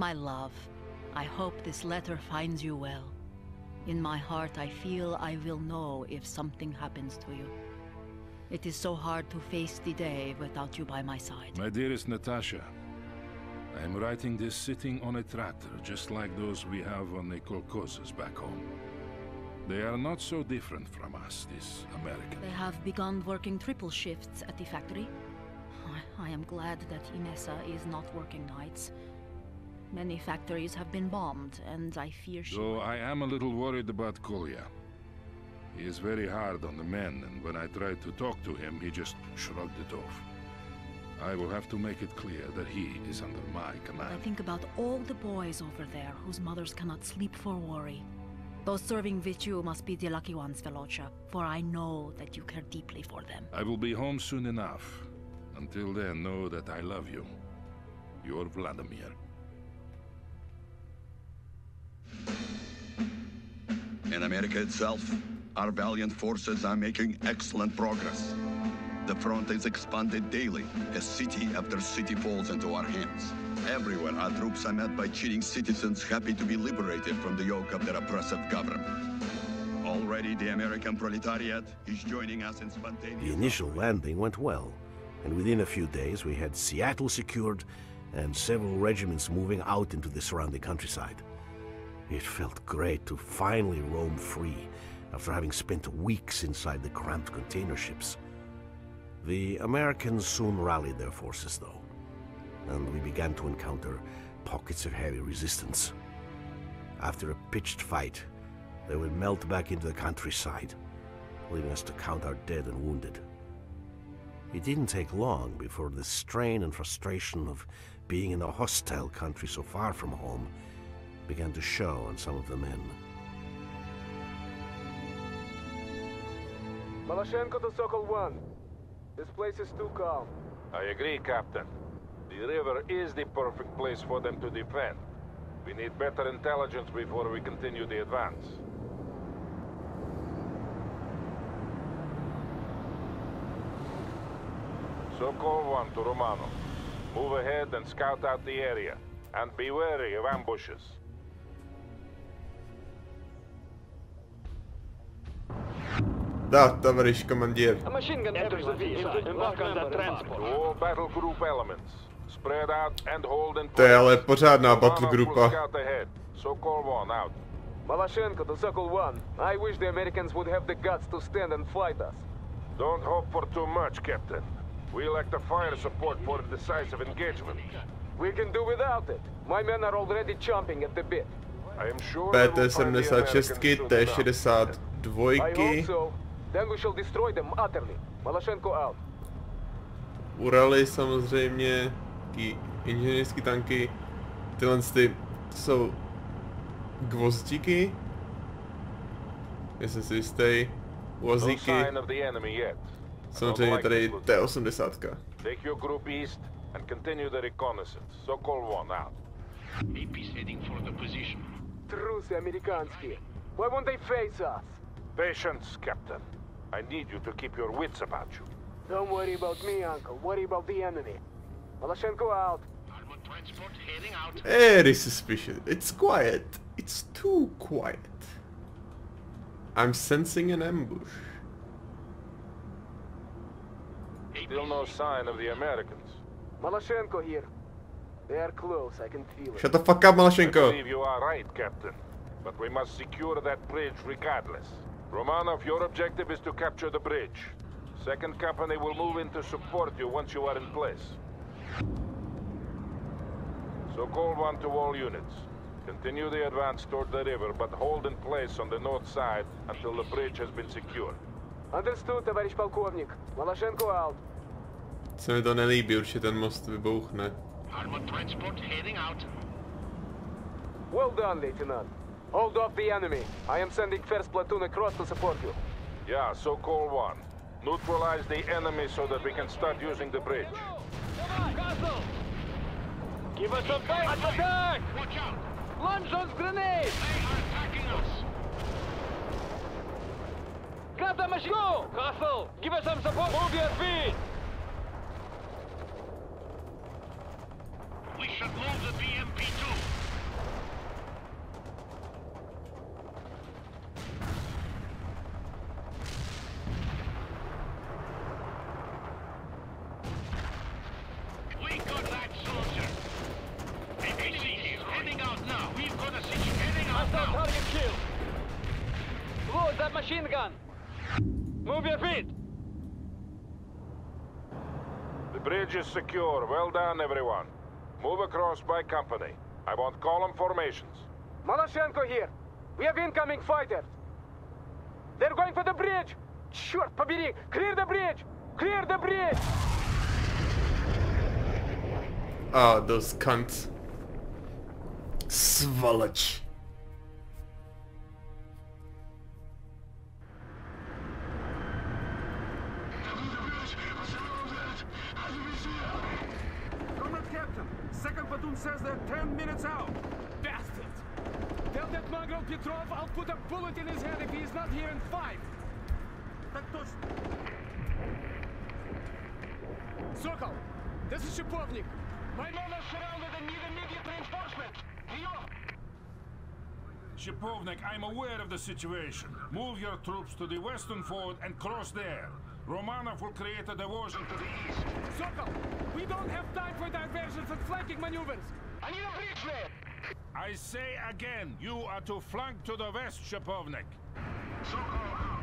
My love, I hope this letter finds you well. In my heart, I feel I will know if something happens to you. It is so hard to face the day without you by my side. My dearest Natasha, I am writing this sitting on a tractor, just like those we have on the kolkhozes back home. They are not so different from us, these Americans. They have begun working triple shifts at the factory. I am glad that Inessa is not working nights. Many factories have been bombed, and I fear she... Though I am a little worried about Kolya. He is very hard on the men, and when I tried to talk to him, he just shrugged it off. I will have to make it clear that he is under my command. I think about all the boys over there whose mothers cannot sleep for worry. Those serving with you must be the lucky ones, Velocha, for I know that you care deeply for them. I will be home soon enough. Until then, know that I love you. Your Vladimir. In America itself, our valiant forces are making excellent progress. The front is expanded daily as city after city falls into our hands. Everywhere our troops are met by cheering citizens happy to be liberated from the yoke of their oppressive government. Already the American proletariat is joining us in spontaneous... The initial landing went well, and within a few days we had Seattle secured and several regiments moving out into the surrounding countryside. It felt great to finally roam free after having spent weeks inside the cramped container ships. The Americans soon rallied their forces, though, and we began to encounter pockets of heavy resistance. After a pitched fight, they would melt back into the countryside, leaving us to count our dead and wounded. It didn't take long before the strain and frustration of being in a hostile country so far from home began to show on some of the men. Malashenko to Sokol 1. This place is too calm. I agree, Captain. The river is the perfect place for them to defend. We need better intelligence before we continue the advance. Sokol 1 to Romano. Move ahead and scout out the area. And be wary of ambushes. Да, товарищ командир. To je ale pořádná battle grupa. Malashenko to Sokol 1. I wish the Americans would have the guts to stand and fight us. Don't hope for too much, Captain. We lack the fire support for a decisive engagement. We can do without it. My men are already chomping at the bit. I am sure P76, T62. Then we shall destroy them utterly. Malashenko out. Uraly samozřejmě, ty inženýrské tanky, tyhle jsou gvozdíky. Jestli si jistý, uazíky. Samozřejmě tady T80. And continue the reconnaissance. Sokol 1 out. AP is heading for the position. Truce, Americanski. Why won't they face us? Patience, Captain. I need you to keep your wits about you. Don't worry about me, Uncle. Worry about the enemy. Malashenko out. Armored transport heading out. Very suspicious. It's quiet. It's too quiet. I'm sensing an ambush. Still no sign of the Americans. Malashenko here. They are close, I can feel it. Shut the fuck up, Malashenko. I believe you are right, Captain. But we must secure that bridge regardless. Romanov, your objective is to capture the bridge. Second company will move in to support you once you are in place. Sokol 1 to all units. Continue the advance toward the river, but hold in place on the north side until the bridge has been secured. Understood, товарищ полковник. Malashenko out. Se mi to nelíbí, určitě ten most vybouchne. Well done, Lieutenant. Hold off the enemy. I am sending first platoon across to support you. Yeah, Sokol 1. Neutralize the enemy so that we can start using the bridge. Give us some time. Attack! Watch out! Launch those grenades! They are attacking us. Grab the machine! Go! Castle! Give us some support! Move your feet! We should move the BMP too. machine gun! Move your feet! The bridge is secure. Well done, everyone. Move across by company. I want column formations. Malashenko here. We have incoming fighters. They're going for the bridge! Черт побери! Clear the bridge! Clear the bridge! Ah, those cunts. Svoloch. Combat Captain, second platoon says they're 10 minutes out. Bastards! Tell that mongrel Petrov I'll put a bullet in his head if he's not here in 5. Sokol, this is Shipovnik. My men are surrounded and need immediate reinforcement. Shipovnik, I'm aware of the situation. Move your troops to the western ford and cross there. Romanov will create a diversion to the east. Sokol, we don't have time for diversions and flanking maneuvers. I need a bridge there. I say again, you are to flank to the west, Shipovnik. Sokol out.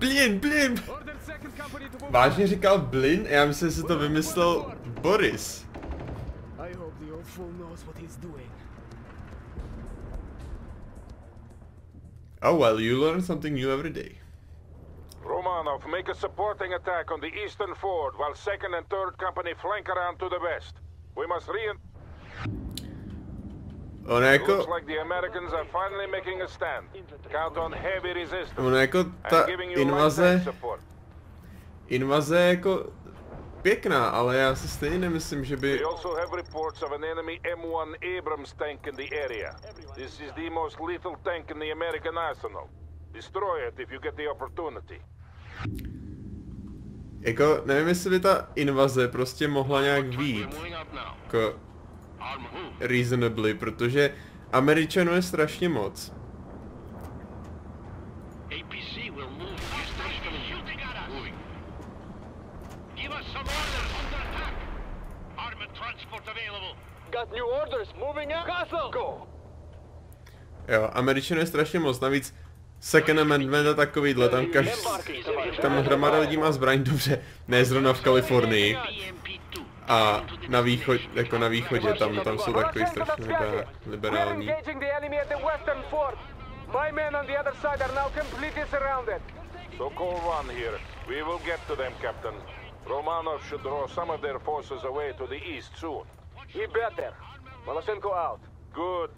Blin, blin! Vážně říkal blin? Já myslím, že si to vymyslel Boris. Oh well, you learn something new every day. Romanov, make a supporting attack on the eastern ford while second and third company flank around to the west. We must Looks like the Americans are finally making a stand. Count on heavy resistance. Ono jako ta invaze je jako pěkná, ale já si stejně nemyslím, že by. We also have reports of an enemy M1 Abrams tank in the area. This is the most lethal tank in the American arsenal. Destroy it if you get the opportunity. Jako nevím, jestli by ta invaze prostě mohla nějak být. Jako reasonably, protože Američanů je strašně moc. Jo, Američanů je strašně moc, navíc Second Amendment a takovýhle, tam hromada lidí má zbraň, dobře, ne zrovna v Kalifornii. A na východ, jako na východě, tam jsou takový strašně liberální. Sokol 1 here. We will get to them, Captain. Romanov should draw some of their forces away to the east soon. He better. Malashenko out. Good.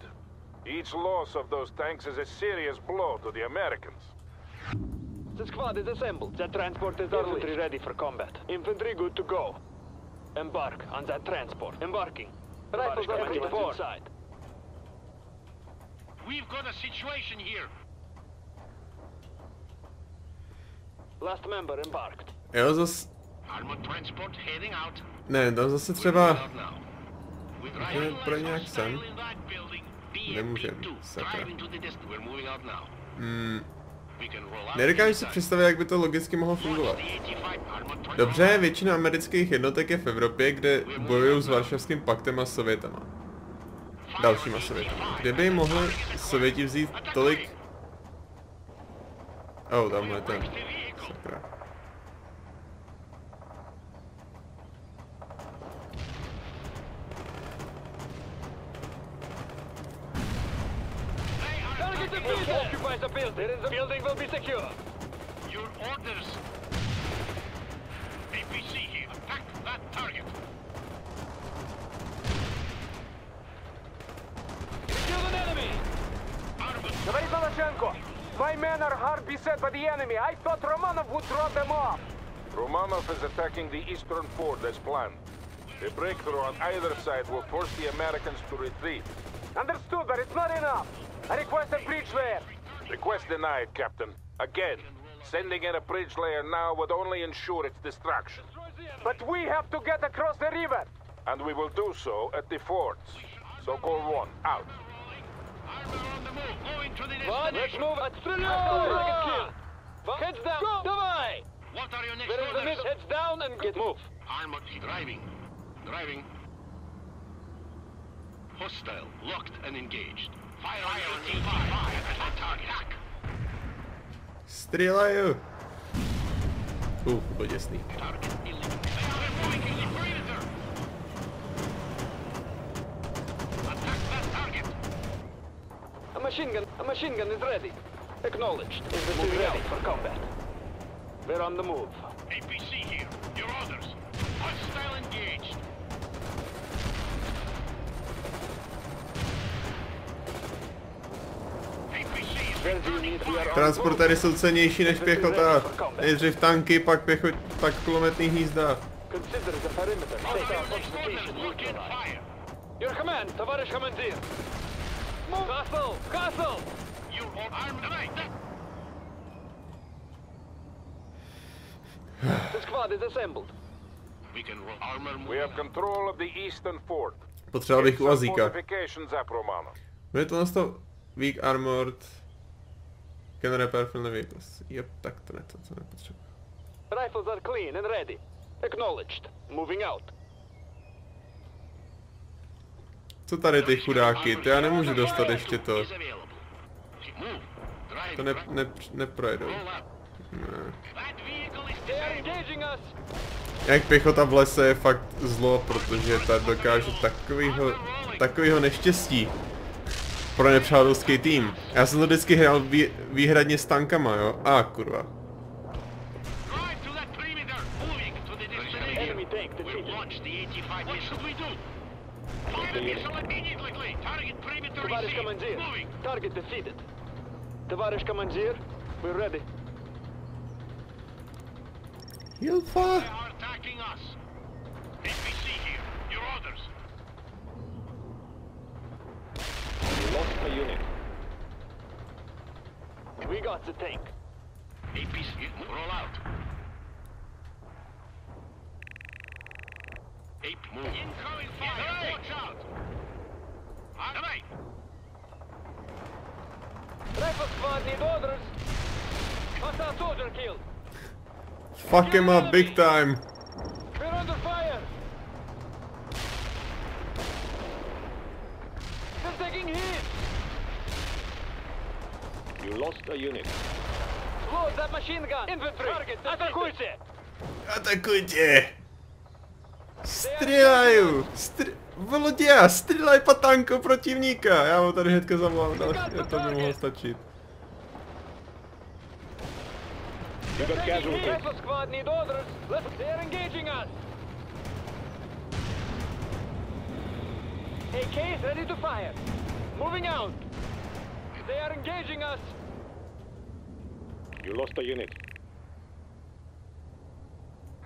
Each loss of those tanks is a serious blow to the Americans. The squad is assembled. The transport is already ready for combat. Infantry good to go. Embark on that transport. Embarking. Rifles are ready for inside. We've got a situation here. Last member embarked. Jo, zase. Armored transport heading out. Ne, tam zase třeba. Můžeme pro nějak sem. Nemůžeme. Sakra. Nedokážu si představit, jak by to logicky mohlo fungovat. Dobře, většina amerických jednotek je v Evropě, kde bojují s Varšavským paktem a Sovětama. Dalšíma Sovětama. Kde by mohli Sověti vzít tolik... Oh, tamhle ten. Sakra. The building will be secure. Your orders. APC here. Attack that target. You killed an enemy. Volashenko, my men are hard beset by the enemy. I thought Romanov would throw them off. Romanov is attacking the eastern fort as planned. A breakthrough on either side will force the Americans to retreat. Understood, but it's not enough. I request a breach there. Request denied, Captain. Again, sending in a bridge layer now would only ensure its destruction. But we have to get across the river! And we will do so at the forts. Sokol 1, out. Let's move at Heads down, go! Давай! What are your next orders? Heads down and get move. Armored driving. Driving. Hostile, locked and engaged. Fire on AT5 at the target. Стреляю! Ух, божественный. A machine gun is ready. Acknowledged. Infantry ready for combat. We're on the move. APC here. Your orders. Hostile engaged. Transportéry jsou cenější než pěchota. Nejdřív tanky, pak kulometní hnízda. Potřeboval bych uazíka. Bude to nastav weak armored. Can repair from the vehicles. Yep, tak to ne, to nepotřebuji. Rifles are clean and ready. Acknowledged. Moving out. Co tady ty chudáky? To já nemůžu dostat ještě to. To neprojedou. Ne. Jak pěchota v lese je fakt zlo, protože ta dokáže takovýho neštěstí pro nepřátelský tým. Já jsem to vždycky hrál výhradně s tankama, jo? A kurva. Hilfa! Lost a unit. We got the tank. APC, roll out. AP move. Incoming fire. Watch out. On the way. Rifle squad need orders. Hostile soldier killed. Fuck him up big time. We're under fire. They're taking hits. You lost a unit. Load that machine gun. Infantry. Target. Атакуйте. Атакуйте. Střílej. Volodě, střílej po tanku protivníka. Já ho tady hnedka zavolám, ale to by mohlo stačit. We got casualties. The rifle squad need orders. They're engaging us. AK is ready to fire. Moving out. They are engaging us. You lost a unit.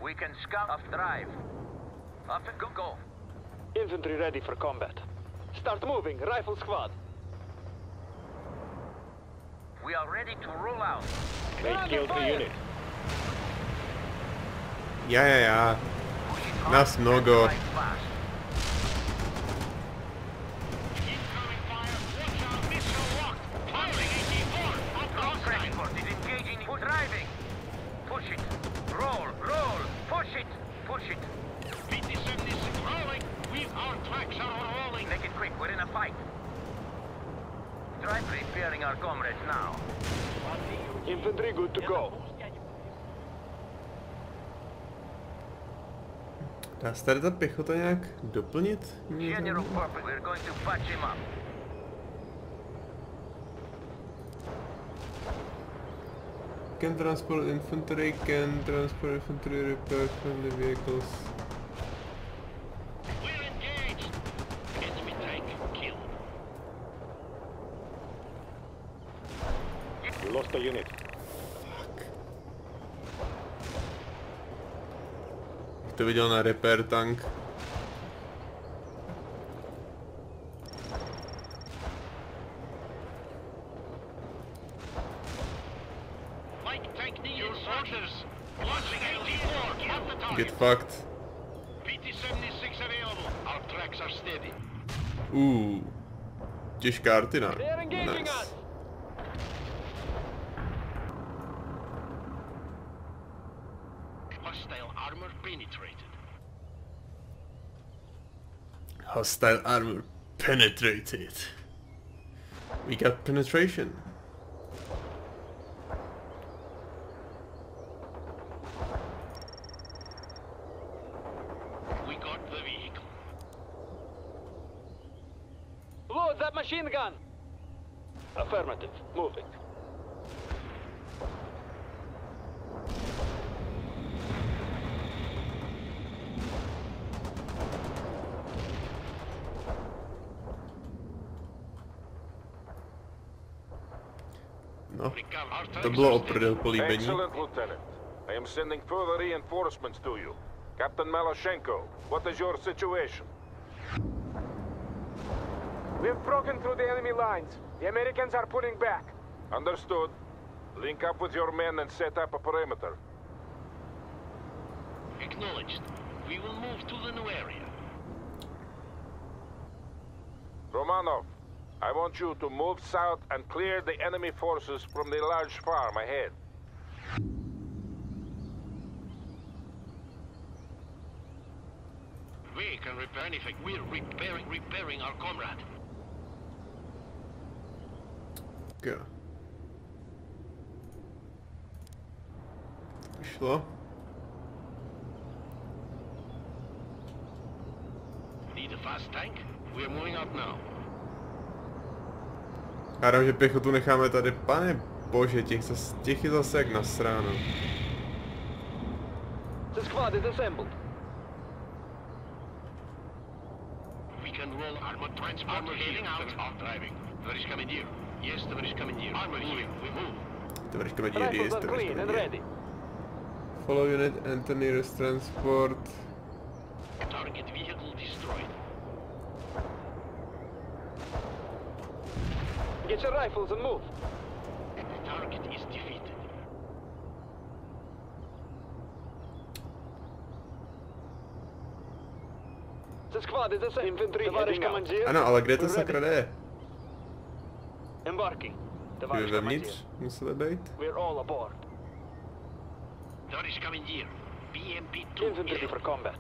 We can scout off drive. Off and go. Infantry ready for combat. Start moving, rifle squad. We are ready to roll out. They killed the unit. Yeah. Нас много. Dá se tady ta pěchota nějak doplnit? Can transport infantry, repair friendly vehicles. You lost a unit. To viděl na repair tank. Get fucked. Těžká artina. Nice. Hostile armor penetrated. We got penetration. We got the vehicle. Load that machine gun. Affirmative. Moving. To bylo opravdu políbení. Excellent, Lieutenant. I am sending further reinforcements to you. Captain Malashenko, what is your situation? We've broken through the enemy lines. The Americans are pulling back. Understood. Link up with your men and set up a perimeter. Acknowledged. We will move to the new area. Romanov, I want you to move south and clear the enemy forces from the large farm ahead. We can repair anything. We're repairing our comrade. Go. Sure. Need a fast tank? We're moving up now. Hádám, že pěchotu necháme tady, pane bože, těch je zase jak nasráno. Tvrž komendier. Follow unit, Anthony, rest transport. Target vehicle destroyed. Get your rifles and move. The target is defeated. The squad is the infantry. Ano, ale kde to sakra jde? Embarking. Už vevnitř museli být. We're all aboard. Tarish Commandeer. BMP 2. Infantry for combat.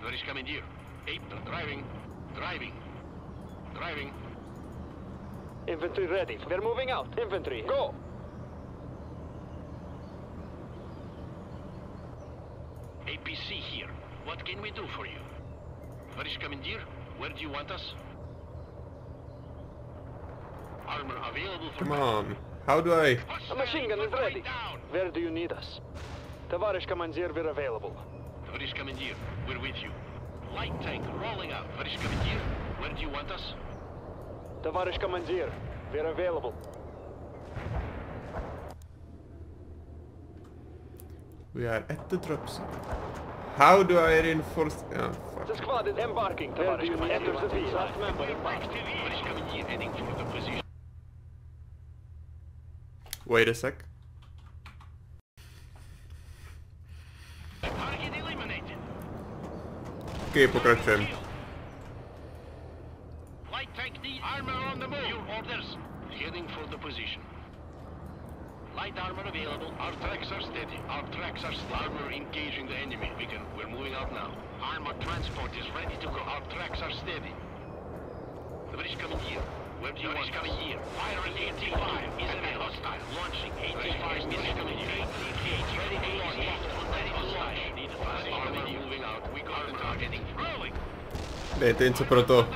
Tarish Commandeer. April driving. Infantry ready. They're moving out. Infantry, go! APC here. What can we do for you? Varish Commandeer, where do you want us? Armor available for... Come on. How do I... A machine gun is ready. Where do you need us? Tavarish Commandeer, we're available. Varish Commandeer, we're with you. Light tank rolling out. Varish Commandeer, where do you want us? Товарищ командир, we're available. We are at the drops. How do I reinforce? Oh, fuck. The squad is embarking. Товарищ командир, last member embarked. Товарищ командир, heading for the position. Wait a sec. Target eliminated. Okay, pokračujeme. Heading for the position. Light armor available. Our tracks are steady. Armor engaging the enemy. We're moving out now. Armor transport is ready to go. Our tracks are steady. The British coming here. Where do you want coming here? Fire an AT5. Is enemy hostile. Launching AT5. British coming here. AT8 ready to launch. Need a fast armor moving out. We got the targeting. Rolling. Dejte něco pro to.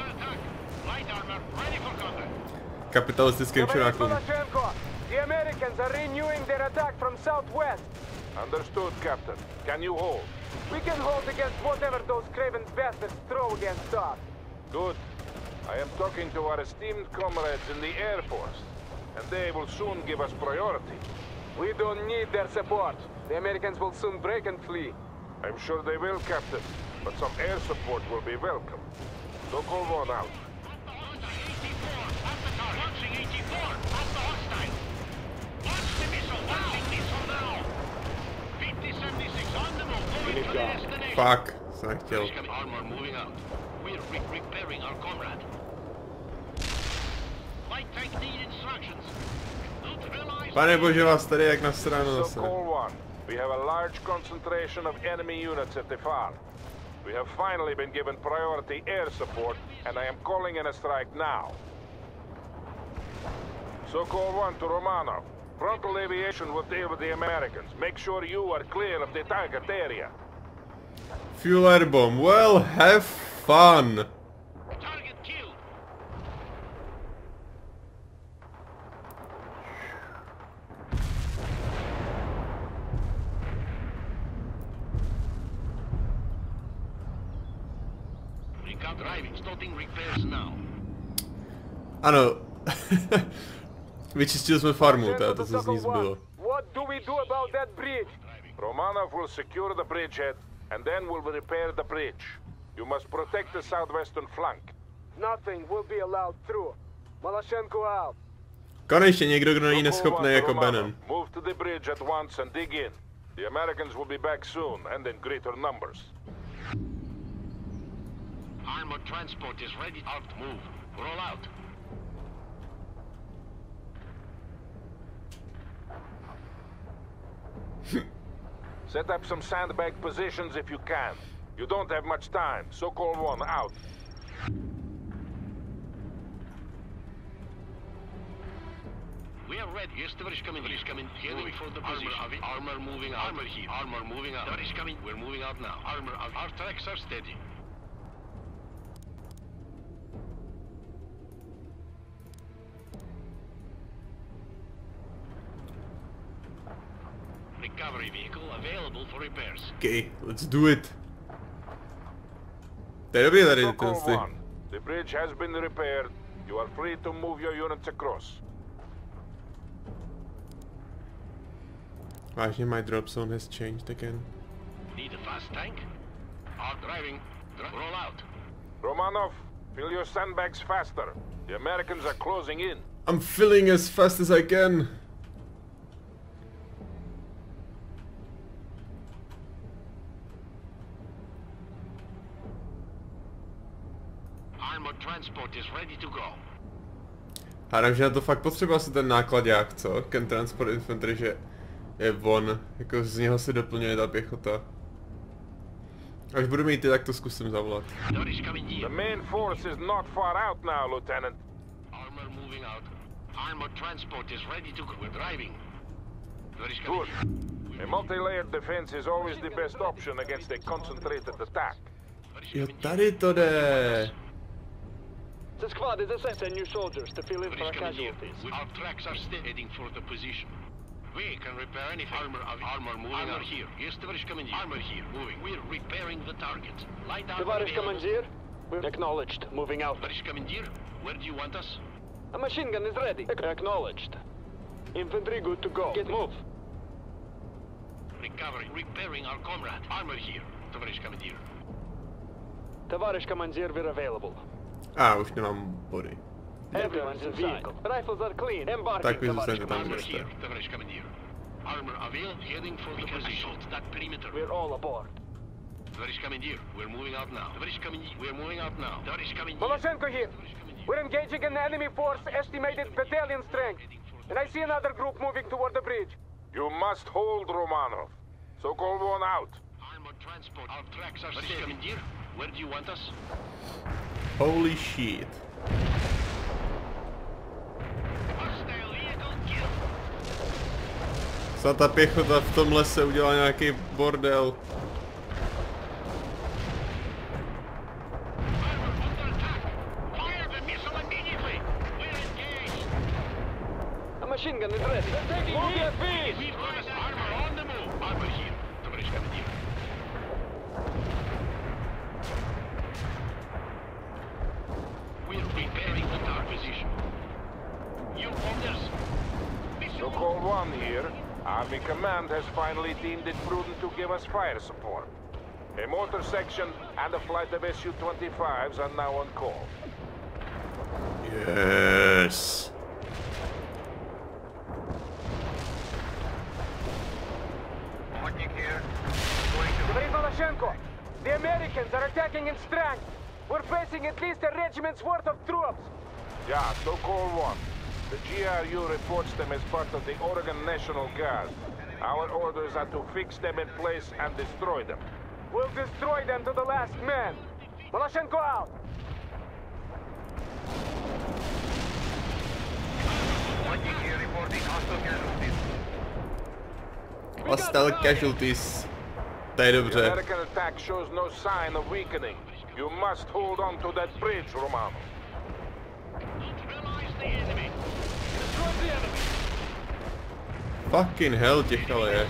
Kapitalistickým čurákům. The Americans are renewing their attack from southwest. Understood, Captain. Can you hold? We can hold against whatever those craven bastards throw against us. Good. I am talking to our esteemed comrades in the Air Force, and they will soon give us priority. We don't need their support. The Americans will soon break and flee. I'm sure they will, Captain, but some air support will be welcome. Sokol one out. Fuck, jsem nechtěl. Pane bože, vás tady jak nasráno zase. We have finally been given priority air support, and I am calling in a strike now. Sokol 1 to Romano. Frontal aviation will deal with the Americans. Make sure you are clear of the target area. Fuel air bomb. Well, have fun. Target killed. Driving, starting repairs now. I know. Wyczyściliśmy farmę, to z nic było. What do we do about that bridge? Romanov will secure the bridgehead and then will repair the bridge. You must protect the southwestern flank. Nothing will be allowed through. Malashenko out. Konečně někdo, kdo není neschopný jako Benem. Move to the bridge at once and dig in. The Americans will be back soon and in greater numbers. Armored transport is ready. Out move. Roll out. Set up some sandbag positions if you can. You don't have much time. Sokol 1 out. We are ready. Yes, the is coming. There is coming. Moving for the position. Armor moving out. Armor here. Armor moving out. There is coming. We're moving out now. Armor out. Our tracks are steady. Recovery vehicle available for repairs. Okay, let's do it. The bridge has been repaired. You are free to move your units across. Actually, my drop zone has changed again. Need a fast tank? Are driving. Roll out. Romanov, fill your sandbags faster. The Americans are closing in. I'm filling as fast as I can. Hádám, že na to fakt potřeba se ten nákladák, co? Ken Transport Infantry, že je on, jako z něho se doplňuje ta pěchota. Až budu mít ty, tak to zkusím zavolat. The main force is not far out now, Lieutenant. Armor moving out. Armor transport is ready to go. We're driving. Good. A multi-layered defense is always the best option against a concentrated attack. Jo, tady to jde. The squad is assessing new soldiers to fill in for casualties. Our tracks are heading for the position. We can repair any armor moving. Armor here. Yes, Товарищ Командир. Armor here. Moving. We're repairing the target. Light out. Товарищ Командир. Acknowledged. Moving out. Товарищ Командир, where do you want us? A machine gun is ready. Acknowledged. Infantry good to go. Get move. Recovering. Repairing our comrade. Armor here. Товарищ Командир. Товарищ Командир, we're available. Ah, už nemám body. Tak vy zůstaňte tam, kde jste. Voloshenko here. We're engaging an enemy force estimated battalion strength. And I see another group moving toward the bridge. You must hold, Romanov. Sokol 1 out. Armored transport. Our tracks are steady. Where do you want us? Holy shit. Co ta pěchota v tom lese udělá nějaký bordel. Army Command has finally deemed it prudent to give us fire support. A mortar section and a flight of SU-25s are now on call. Yes. Ovodnik here. Malashenko, the Americans are attacking in strength. We're facing at least a regiment's worth of troops. Yeah, Sokol 1. The GRU reports them as part of the Oregon National Guard. Our orders are to fix them in place and destroy them. We'll destroy them to the last man. Malashenko out! Hostile casualties. Tady dobře. American attack shows no sign of weakening. You must hold on to that bridge, Romano. Fucking hell, těchto je.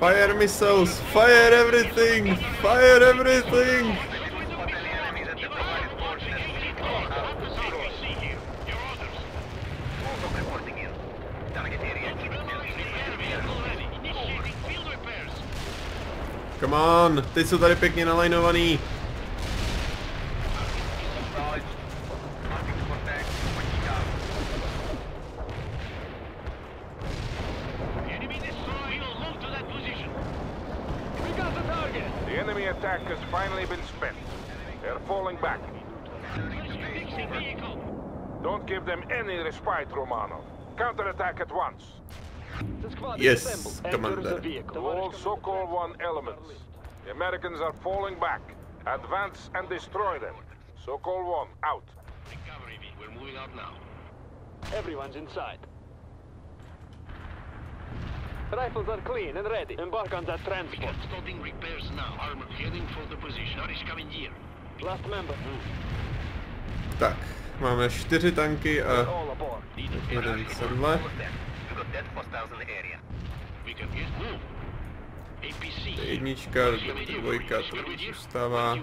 Fire missiles! Fire everything! Fire everything! Come on! Teď jsou tady pěkně nalajnovaný! Romano. Counterattack at once. Yes, Commander. All Sokol 1 elements. The Americans are falling back. Advance and destroy them. Sokol 1 out. Recovery, we're moving out now. Everyone's inside. Rifles are clean and ready. Embark on that transport. Starting repairs now. Armor heading for the position. Hurry, coming here. Last member. Tak. Máme 4 tanky a jeden sedle. Jednička, dvojka, to už zůstává.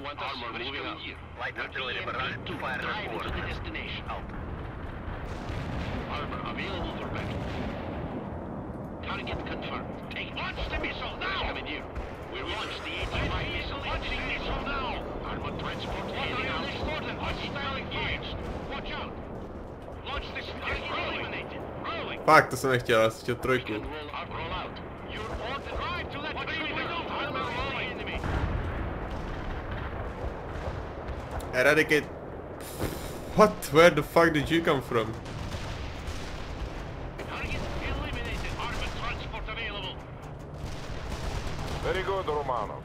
Fakt, to jsem nechtěl, já jsem chtěl trojku. Eradicate. What? Where the fuck did you come from? Very good, Romanov.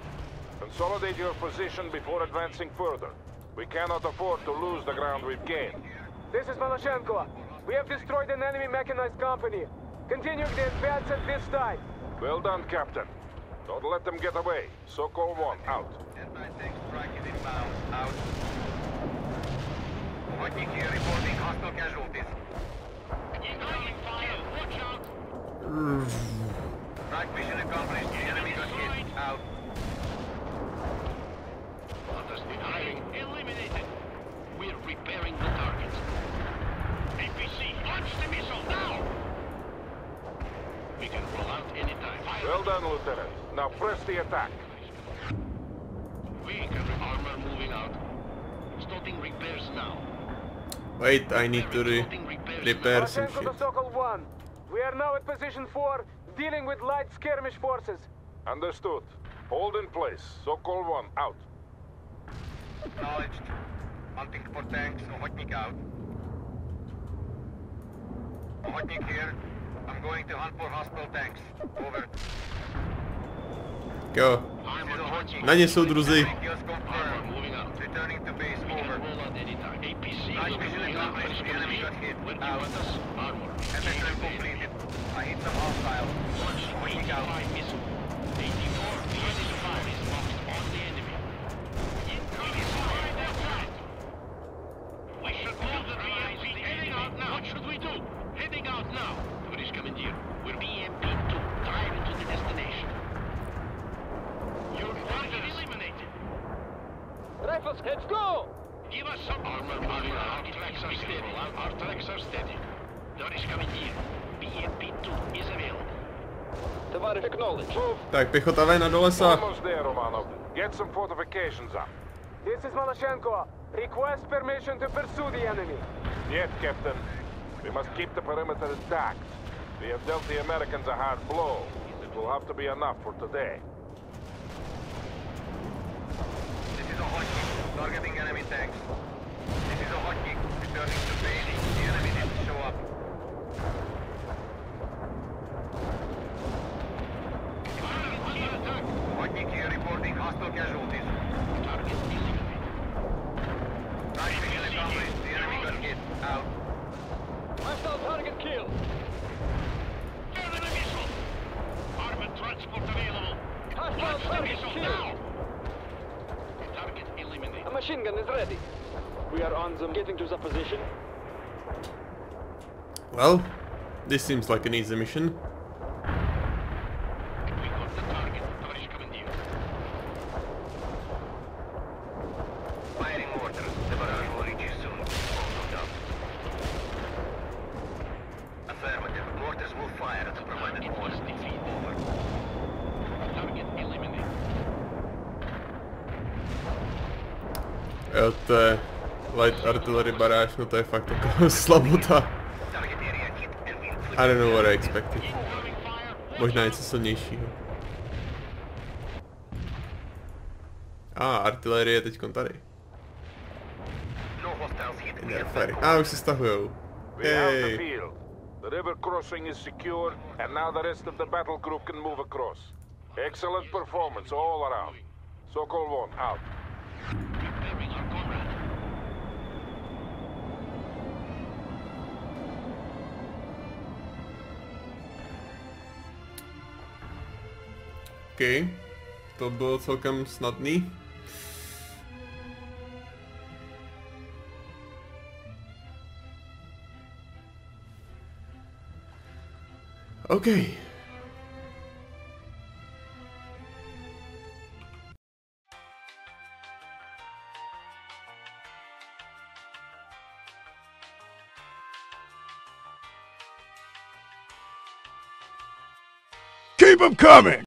Consolidate your position before advancing further. We cannot afford to lose the ground we've gained. This is Malashenko. We have destroyed an enemy mechanized company. Continuing the advance at this time. Well done, Captain. Don't let them get away. Sokol 1 out. Reporting hostile casualties. Watch out. Strike mission accomplished. The enemy got hit. Out. Eliminated. We're repairing the target. APC, launch the missile now! We can roll out anytime. Well done, Lieutenant. Now press the attack. We can armor moving out. Starting repairs now. Wait, I need to repair some shit. To the Sokol 1. We are now at position 4, dealing with light skirmish forces. Understood. Hold in place. Sokol 1 out. Acknowledged. Hunting for tanks. Ovodnik out. Ovodnik here. I'm going to hunt for hostile tanks. Over. Go. Na ně jsou druzy. Returning to base. Over. APC. Enemy got hit. Ammunition completed. I hit some hostiles. Ovodnik out. AT5 is locked on the enemy. We should move the BMP heading out now. What should we do? Heading out now. British Commandeer, we're BMP 2. Drive into the destination. Your target eliminated. Rifles, let's go! Give us some armor. Our tracks are steady. British Commandeer, BMP 2 is available. Tak, pěchota vejna do lesa. Get some fortifications up. This is Malashenko. Request permission to pursue the enemy. Yes, Captain. We must keep the perimeter intact. We have dealt the Americans a hard blow. It will have to be enough for today. This is Ovodnik. Targeting enemy tanks. This is Ovodnik. Returning to Bailey. The enemy didn't show up. Ovodnik here reporting hostile casualties. Out. Hostile target killed. German missile. Armored transport available. Hostile target killed. Target eliminated. A machine gun is ready. We are on them. Getting to the position. Well, this seems like an easy mission. We got the target. Tarish Commandeer. Firing orders. The barrage will reach you soon. Affirmative. Mortars will fire at the provided force. Defeat. Over. Target eliminated. Jo, to je light artillery barrage, no to je fakt taková slabota. I don't know what I expected. Možná něco silnějšího. Artillerie je teďkon tady. Už se stahujou. Hey. The river crossing is secure, and now the rest of the battle group can move across. Excellent performance all around. Sokol 1, out. Preparing our comrade. Okay, to bylo celkem snadný. Okay. Keep 'em coming!